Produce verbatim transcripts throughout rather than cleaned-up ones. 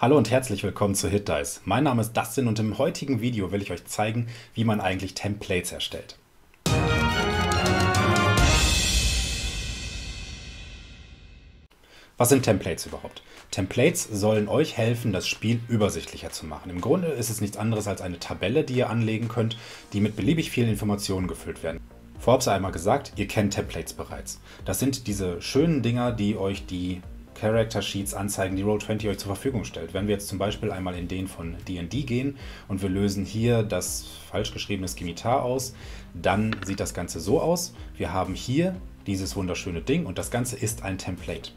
Hallo und herzlich willkommen zu HitDice. Mein Name ist Dustin und im heutigen Video will ich euch zeigen, wie man eigentlich Templates erstellt. Was sind Templates überhaupt? Templates sollen euch helfen, das Spiel übersichtlicher zu machen. Im Grunde ist es nichts anderes als eine Tabelle, die ihr anlegen könnt, die mit beliebig vielen Informationen gefüllt werden. Vorab sei einmal gesagt, ihr kennt Templates bereits. Das sind diese schönen Dinger, die euch die Character Sheets anzeigen, die Roll zwanzig euch zur Verfügung stellt. Wenn wir jetzt zum Beispiel einmal in den von D und D gehen und wir lösen hier das falsch geschriebene Scimitar aus, dann sieht das Ganze so aus. Wir haben hier dieses wunderschöne Ding und das Ganze ist ein Template.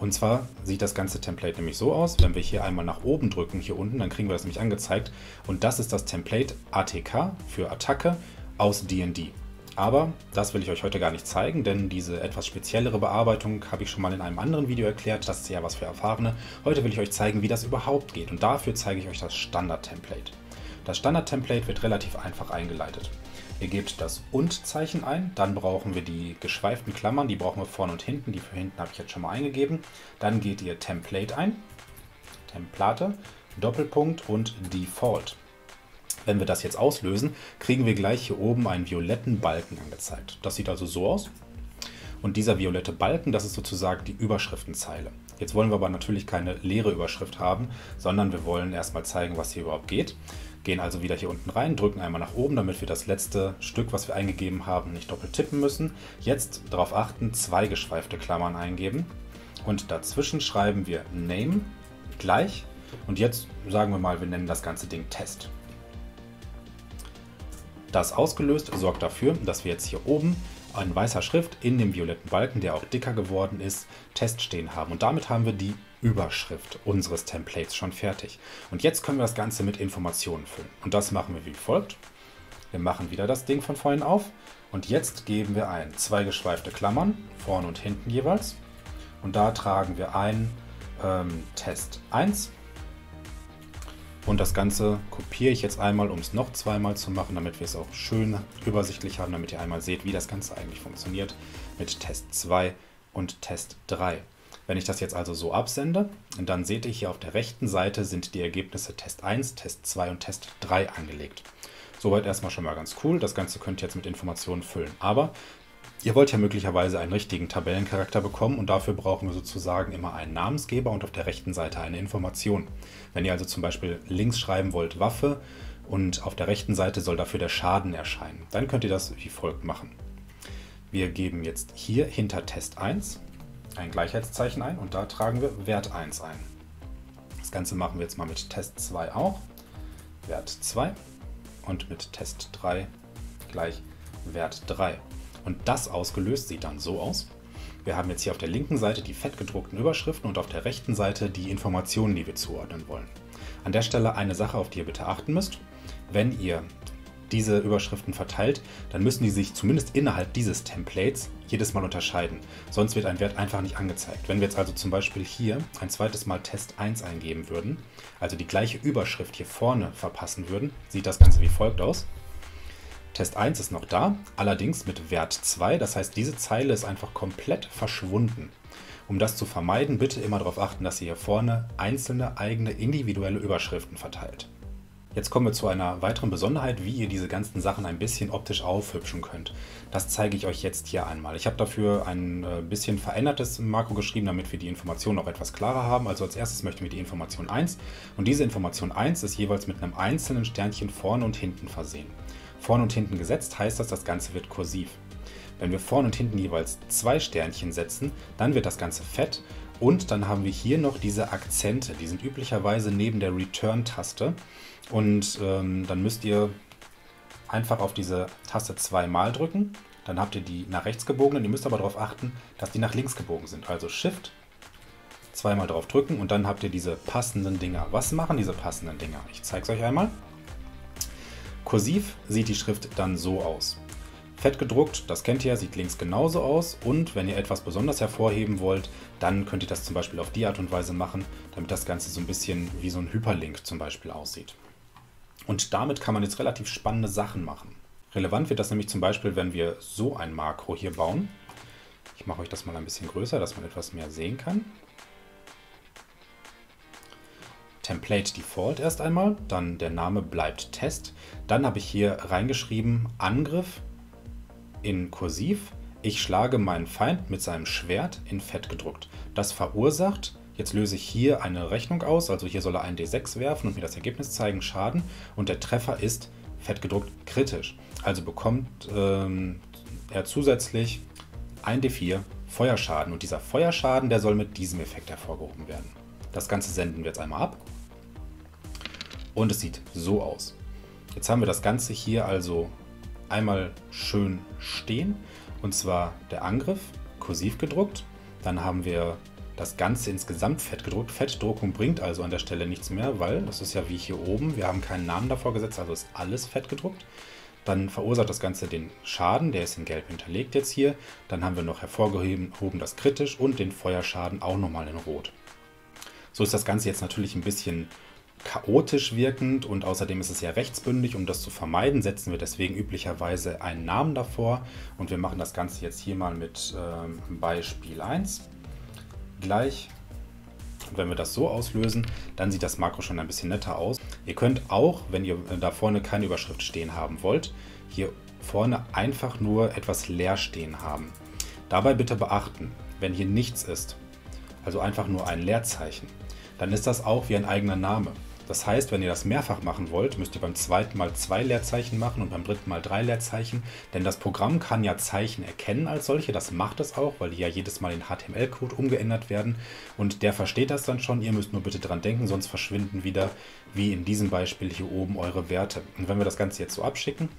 Und zwar sieht das ganze Template nämlich so aus, wenn wir hier einmal nach oben drücken, hier unten, dann kriegen wir das nämlich angezeigt. Und das ist das Template A T K für Attacke aus D und D. Aber das will ich euch heute gar nicht zeigen, denn diese etwas speziellere Bearbeitung habe ich schon mal in einem anderen Video erklärt. Das ist ja was für Erfahrene. Heute will ich euch zeigen, wie das überhaupt geht. Und dafür zeige ich euch das Standard-Template. Das Standard-Template wird relativ einfach eingeleitet. Ihr gebt das Und-Zeichen ein, dann brauchen wir die geschweiften Klammern, die brauchen wir vorne und hinten. Die für hinten habe ich jetzt schon mal eingegeben. Dann geht ihr Template ein, Template, Doppelpunkt und Default. Wenn wir das jetzt auslösen, kriegen wir gleich hier oben einen violetten Balken angezeigt. Das sieht also so aus. Und dieser violette Balken, das ist sozusagen die Überschriftenzeile. Jetzt wollen wir aber natürlich keine leere Überschrift haben, sondern wir wollen erstmal zeigen, was hier überhaupt geht. Gehen also wieder hier unten rein, drücken einmal nach oben, damit wir das letzte Stück, was wir eingegeben haben, nicht doppelt tippen müssen. Jetzt darauf achten, zwei geschweifte Klammern eingeben. Und dazwischen schreiben wir Name gleich. Und jetzt sagen wir mal, wir nennen das ganze Ding Test. Das ausgelöst sorgt dafür, dass wir jetzt hier oben in weißer Schrift in dem violetten Balken, der auch dicker geworden ist, Test stehen haben. Und damit haben wir die Überschrift unseres Templates schon fertig. Und jetzt können wir das Ganze mit Informationen füllen. Und das machen wir wie folgt. Wir machen wieder das Ding von vorhin auf. Und jetzt geben wir ein zwei geschweifte Klammern, vorne und hinten jeweils. Und da tragen wir ein ähm, Test eins. Und das Ganze kopiere ich jetzt einmal, um es noch zweimal zu machen, damit wir es auch schön übersichtlich haben, damit ihr einmal seht, wie das Ganze eigentlich funktioniert mit Test zwei und Test drei. Wenn ich das jetzt also so absende, dann seht ihr hier auf der rechten Seite sind die Ergebnisse Test eins, Test zwei und Test drei angelegt. Soweit erstmal schon mal ganz cool. Das Ganze könnt ihr jetzt mit Informationen füllen. Aber ihr wollt ja möglicherweise einen richtigen Tabellencharakter bekommen und dafür brauchen wir sozusagen immer einen Namensgeber und auf der rechten Seite eine Information. Wenn ihr also zum Beispiel links schreiben wollt Waffe und auf der rechten Seite soll dafür der Schaden erscheinen, dann könnt ihr das wie folgt machen. Wir geben jetzt hier hinter Test eins ein Gleichheitszeichen ein und da tragen wir Wert eins ein. Das Ganze machen wir jetzt mal mit Test zwei auch, Wert zwei und mit Test drei gleich Wert drei. Und das ausgelöst sieht dann so aus. Wir haben jetzt hier auf der linken Seite die fett gedruckten Überschriften und auf der rechten Seite die Informationen, die wir zuordnen wollen. An der Stelle eine Sache, auf die ihr bitte achten müsst. Wenn ihr diese Überschriften verteilt, dann müssen die sich zumindest innerhalb dieses Templates jedes Mal unterscheiden. Sonst wird ein Wert einfach nicht angezeigt. Wenn wir jetzt also zum Beispiel hier ein zweites Mal Test eins eingeben würden, also die gleiche Überschrift hier vorne verpassen würden, sieht das Ganze wie folgt aus. Test eins ist noch da, allerdings mit Wert zwei, das heißt, diese Zeile ist einfach komplett verschwunden. Um das zu vermeiden, bitte immer darauf achten, dass ihr hier vorne einzelne eigene individuelle Überschriften verteilt. Jetzt kommen wir zu einer weiteren Besonderheit, wie ihr diese ganzen Sachen ein bisschen optisch aufhübschen könnt. Das zeige ich euch jetzt hier einmal. Ich habe dafür ein bisschen verändertes Makro geschrieben, damit wir die Information noch etwas klarer haben. Also als erstes möchten wir die Information eins und diese Information eins ist jeweils mit einem einzelnen Sternchen vorne und hinten versehen. Vorne und hinten gesetzt heißt das, das Ganze wird kursiv. Wenn wir vorne und hinten jeweils zwei Sternchen setzen, dann wird das Ganze fett und dann haben wir hier noch diese Akzente, die sind üblicherweise neben der Return-Taste und ähm, dann müsst ihr einfach auf diese Taste zweimal drücken, dann habt ihr die nach rechts gebogenen, ihr müsst aber darauf achten, dass die nach links gebogen sind, also Shift, zweimal drauf drücken und dann habt ihr diese passenden Dinger. Was machen diese passenden Dinger? Ich zeige es euch einmal. Kursiv sieht die Schrift dann so aus. Fett gedruckt, das kennt ihr, sieht links genauso aus und wenn ihr etwas besonders hervorheben wollt, dann könnt ihr das zum Beispiel auf die Art und Weise machen, damit das Ganze so ein bisschen wie so ein Hyperlink zum Beispiel aussieht. Und damit kann man jetzt relativ spannende Sachen machen. Relevant wird das nämlich zum Beispiel, wenn wir so ein Makro hier bauen. Ich mache euch das mal ein bisschen größer, dass man etwas mehr sehen kann. Template Default erst einmal, dann der Name bleibt Test. Dann habe ich hier reingeschrieben Angriff in Kursiv. Ich schlage meinen Feind mit seinem Schwert in Fett gedruckt. Das verursacht, jetzt löse ich hier eine Rechnung aus, also hier soll er einen D sechs werfen und mir das Ergebnis zeigen, Schaden. Und der Treffer ist fett gedruckt kritisch. Also bekommt ähm, er zusätzlich ein D vier Feuerschaden. Und dieser Feuerschaden, der soll mit diesem Effekt hervorgehoben werden. Das Ganze senden wir jetzt einmal ab. Und es sieht so aus. Jetzt haben wir das Ganze hier also einmal schön stehen. Und zwar der Angriff, kursiv gedruckt, dann haben wir das Ganze insgesamt fett gedruckt. Fettdruckung bringt also an der Stelle nichts mehr, weil das ist ja wie hier oben, wir haben keinen Namen davor gesetzt, also ist alles fett gedruckt. Dann verursacht das Ganze den Schaden, der ist in gelb hinterlegt jetzt hier. Dann haben wir noch hervorgehoben das kritisch und den Feuerschaden auch nochmal in rot. So ist das Ganze jetzt natürlich ein bisschen chaotisch wirkend und außerdem ist es ja rechtsbündig. Um das zu vermeiden, setzen wir deswegen üblicherweise einen Namen davor und wir machen das Ganze jetzt hier mal mit ähm, Beispiel eins gleich. Und wenn wir das so auslösen, dann sieht das Makro schon ein bisschen netter aus. Ihr könnt auch, wenn ihr da vorne keine Überschrift stehen haben wollt, hier vorne einfach nur etwas leer stehen haben. Dabei bitte beachten, wenn hier nichts ist, also einfach nur ein Leerzeichen, dann ist das auch wie ein eigener Name. Das heißt, wenn ihr das mehrfach machen wollt, müsst ihr beim zweiten Mal zwei Leerzeichen machen und beim dritten Mal drei Leerzeichen, denn das Programm kann ja Zeichen erkennen als solche, das macht es auch, weil die ja jedes Mal in H T M L-Code umgeändert werden und der versteht das dann schon, ihr müsst nur bitte dran denken, sonst verschwinden wieder, wie in diesem Beispiel hier oben, eure Werte. Und wenn wir das Ganze jetzt so abschicken,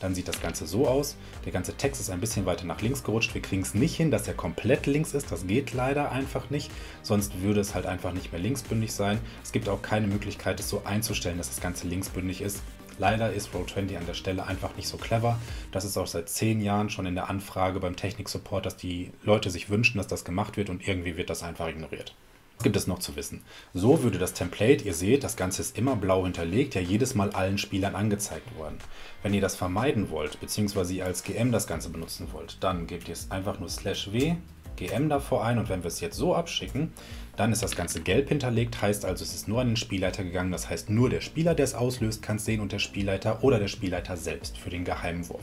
dann sieht das Ganze so aus, der ganze Text ist ein bisschen weiter nach links gerutscht, wir kriegen es nicht hin, dass er komplett links ist, das geht leider einfach nicht, sonst würde es halt einfach nicht mehr linksbündig sein, es gibt auch keine Möglichkeit, es so einzustellen, dass das Ganze linksbündig ist. Leider ist Roll zwanzig an der Stelle einfach nicht so clever. Das ist auch seit zehn Jahren schon in der Anfrage beim Technik-Support, dass die Leute sich wünschen, dass das gemacht wird und irgendwie wird das einfach ignoriert. Was gibt es noch zu wissen? So würde das Template, ihr seht, das Ganze ist immer blau hinterlegt, ja jedes Mal allen Spielern angezeigt worden. Wenn ihr das vermeiden wollt, beziehungsweise ihr als G M das Ganze benutzen wollt, dann gebt ihr es einfach nur slash w, G M davor ein und wenn wir es jetzt so abschicken, dann ist das Ganze gelb hinterlegt, heißt also es ist nur an den Spielleiter gegangen, das heißt nur der Spieler, der es auslöst, kann es sehen und der Spielleiter oder der Spielleiter selbst für den Geheimwurf.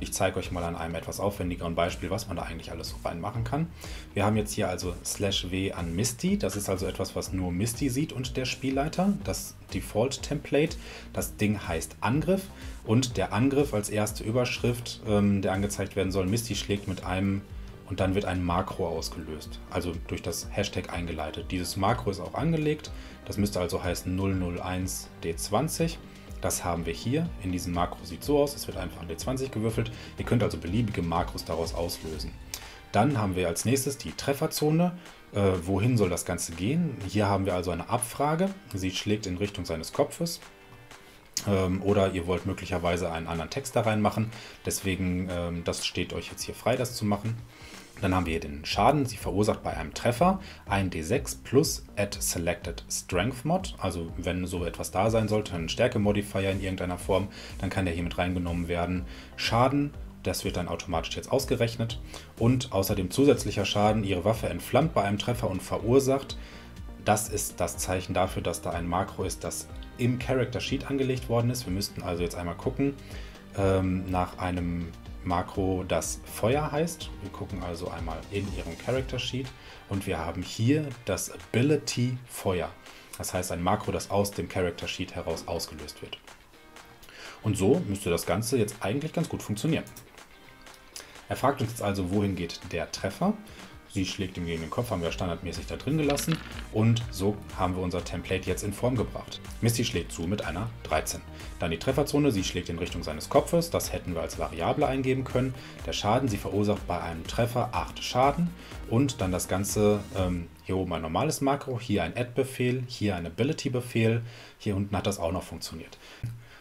Ich zeige euch mal an einem etwas aufwendigeren Beispiel, was man da eigentlich alles so reinmachen kann. Wir haben jetzt hier also slash w an Misty, das ist also etwas, was nur Misty sieht und der Spielleiter, das Default-Template, das Ding heißt Angriff und der Angriff als erste Überschrift, ähm, der angezeigt werden soll, Misty schlägt mit einem und dann wird ein Makro ausgelöst, also durch das Hashtag eingeleitet. Dieses Makro ist auch angelegt, das müsste also heißen null null eins D zwanzig. Das haben wir hier, in diesem Makro sieht so aus, es wird einfach ein D zwanzig gewürfelt. Ihr könnt also beliebige Makros daraus auslösen. Dann haben wir als nächstes die Trefferzone. Äh, wohin soll das Ganze gehen? Hier haben wir also eine Abfrage, sie schlägt in Richtung seines Kopfes. Oder ihr wollt möglicherweise einen anderen Text da reinmachen, deswegen das steht euch jetzt hier frei, das zu machen. Dann haben wir hier den Schaden, sie verursacht bei einem Treffer ein D sechs plus at selected strength mod, also wenn so etwas da sein sollte, ein Stärke-Modifier in irgendeiner Form, dann kann der hier mit reingenommen werden. Schaden, das wird dann automatisch jetzt ausgerechnet und außerdem zusätzlicher Schaden, ihre Waffe entflammt bei einem Treffer und verursacht, das ist das Zeichen dafür, dass da ein Makro ist, das im Character Sheet angelegt worden ist. Wir müssten also jetzt einmal gucken ähm, nach einem Makro, das Feuer heißt. Wir gucken also einmal in ihrem Character Sheet und wir haben hier das Ability Feuer. Das heißt ein Makro, das aus dem Character Sheet heraus ausgelöst wird. Und so müsste das Ganze jetzt eigentlich ganz gut funktionieren. Er fragt uns jetzt also, wohin geht der Treffer? Sie schlägt ihm gegen den Kopf, haben wir standardmäßig da drin gelassen und so haben wir unser Template jetzt in Form gebracht. Misty schlägt zu mit einer dreizehn. Dann die Trefferzone, sie schlägt in Richtung seines Kopfes, das hätten wir als Variable eingeben können. Der Schaden, sie verursacht bei einem Treffer acht Schaden und dann das Ganze, ähm, hier oben ein normales Makro, hier ein Add-Befehl, hier ein Ability-Befehl, hier unten hat das auch noch funktioniert.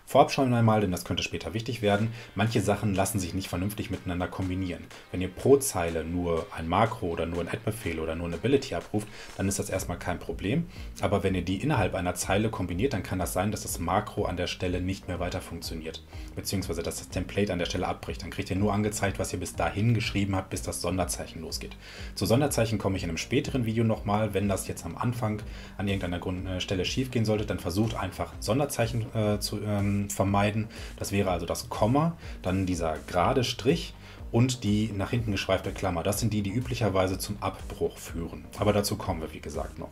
Vorab schon einmal, denn das könnte später wichtig werden, manche Sachen lassen sich nicht vernünftig miteinander kombinieren. Wenn ihr pro Zeile nur ein Makro oder nur einen Add-Befehl oder nur eine Ability abruft, dann ist das erstmal kein Problem. Aber wenn ihr die innerhalb einer Zeile kombiniert, dann kann das sein, dass das Makro an der Stelle nicht mehr weiter funktioniert. Beziehungsweise, dass das Template an der Stelle abbricht. Dann kriegt ihr nur angezeigt, was ihr bis dahin geschrieben habt, bis das Sonderzeichen losgeht. Zu Sonderzeichen komme ich in einem späteren Video nochmal. Wenn das jetzt am Anfang an irgendeiner Stelle schief gehen sollte, dann versucht einfach Sonderzeichen äh, zu ähm, vermeiden. Das wäre also das Komma, dann dieser gerade Strich und die nach hinten geschweifte Klammer. Das sind die, die üblicherweise zum Abbruch führen. Aber dazu kommen wir, wie gesagt, noch.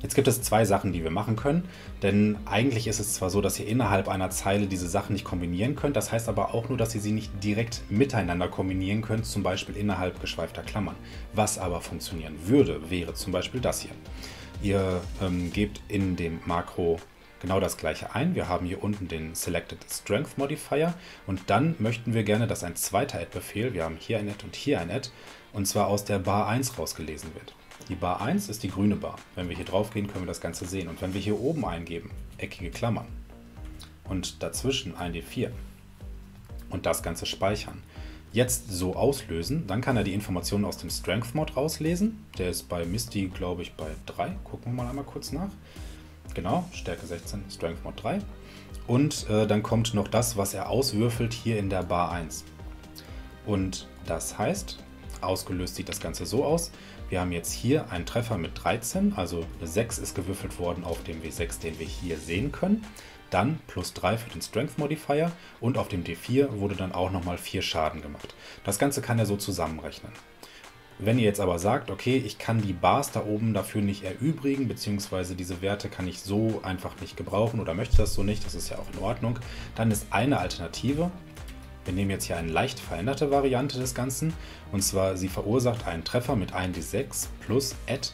Jetzt gibt es zwei Sachen, die wir machen können, denn eigentlich ist es zwar so, dass ihr innerhalb einer Zeile diese Sachen nicht kombinieren könnt, das heißt aber auch nur, dass ihr sie nicht direkt miteinander kombinieren könnt, zum Beispiel innerhalb geschweifter Klammern. Was aber funktionieren würde, wäre zum Beispiel das hier. Ihr ähm, gebt in dem Makro genau das gleiche ein. Wir haben hier unten den Selected Strength Modifier und dann möchten wir gerne, dass ein zweiter Add-Befehl, wir haben hier ein Add und hier ein Add, und zwar aus der Bar eins rausgelesen wird. Die Bar eins ist die grüne Bar. Wenn wir hier drauf gehen, können wir das Ganze sehen. Und wenn wir hier oben eingeben, eckige Klammern und dazwischen ein D vier und das Ganze speichern, jetzt so auslösen, dann kann er die Informationen aus dem Strength-Mod rauslesen. Der ist bei Misty, glaube ich, bei drei. Gucken wir mal einmal kurz nach. Genau, Stärke sechzehn, Strength-Mod drei. Und äh, dann kommt noch das, was er auswürfelt hier in der Bar eins. Und das heißt, ausgelöst sieht das Ganze so aus. Wir haben jetzt hier einen Treffer mit dreizehn, also eine sechs ist gewürfelt worden auf dem W sechs, den wir hier sehen können. Dann plus drei für den Strength Modifier und auf dem D vier wurde dann auch nochmal vier Schaden gemacht. Das Ganze kann er so zusammenrechnen. Wenn ihr jetzt aber sagt, okay, ich kann die Bars da oben dafür nicht erübrigen, beziehungsweise diese Werte kann ich so einfach nicht gebrauchen oder möchte das so nicht, das ist ja auch in Ordnung, dann ist eine Alternative. Wir nehmen jetzt hier eine leicht veränderte Variante des Ganzen und zwar sie verursacht einen Treffer mit ein D sechs plus Add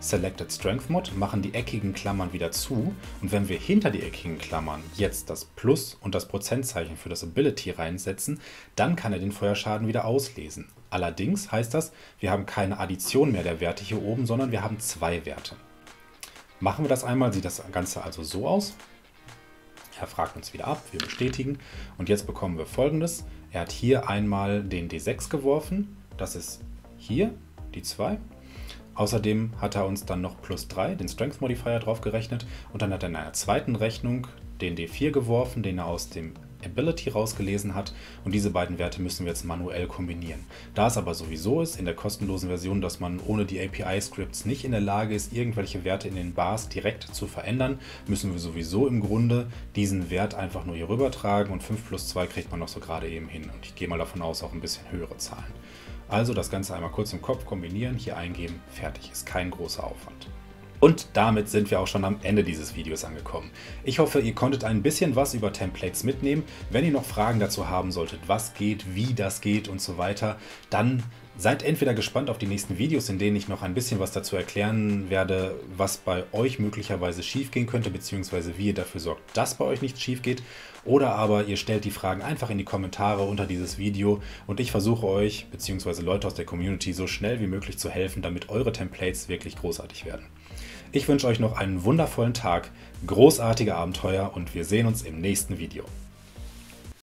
Selected Strength Mod, machen die eckigen Klammern wieder zu und wenn wir hinter die eckigen Klammern jetzt das Plus und das Prozentzeichen für das Ability reinsetzen, dann kann er den Feuerschaden wieder auslesen. Allerdings heißt das, wir haben keine Addition mehr der Werte hier oben, sondern wir haben zwei Werte. Machen wir das einmal, sieht das Ganze also so aus. Er fragt uns wieder ab, wir bestätigen und jetzt bekommen wir Folgendes. Er hat hier einmal den D sechs geworfen, das ist hier die zwei. Außerdem hat er uns dann noch plus drei, den Strength Modifier, drauf gerechnet und dann hat er in einer zweiten Rechnung den D vier geworfen, den er aus dem Ability rausgelesen hat und diese beiden Werte müssen wir jetzt manuell kombinieren. Da es aber sowieso ist in der kostenlosen Version, dass man ohne die A P I-Scripts nicht in der Lage ist, irgendwelche Werte in den Bars direkt zu verändern, müssen wir sowieso im Grunde diesen Wert einfach nur hier rüber tragen und fünf plus zwei kriegt man noch so gerade eben hin und ich gehe mal davon aus, auch ein bisschen höhere Zahlen. Also das Ganze einmal kurz im Kopf kombinieren, hier eingeben, fertig, ist kein großer Aufwand. Und damit sind wir auch schon am Ende dieses Videos angekommen. Ich hoffe, ihr konntet ein bisschen was über Templates mitnehmen. Wenn ihr noch Fragen dazu haben solltet, was geht, wie das geht und so weiter, dann seid entweder gespannt auf die nächsten Videos, in denen ich noch ein bisschen was dazu erklären werde, was bei euch möglicherweise schief gehen könnte, beziehungsweise wie ihr dafür sorgt, dass bei euch nichts schief geht. Oder aber ihr stellt die Fragen einfach in die Kommentare unter dieses Video und ich versuche euch, beziehungsweise Leute aus der Community, so schnell wie möglich zu helfen, damit eure Templates wirklich großartig werden. Ich wünsche euch noch einen wundervollen Tag, großartige Abenteuer und wir sehen uns im nächsten Video.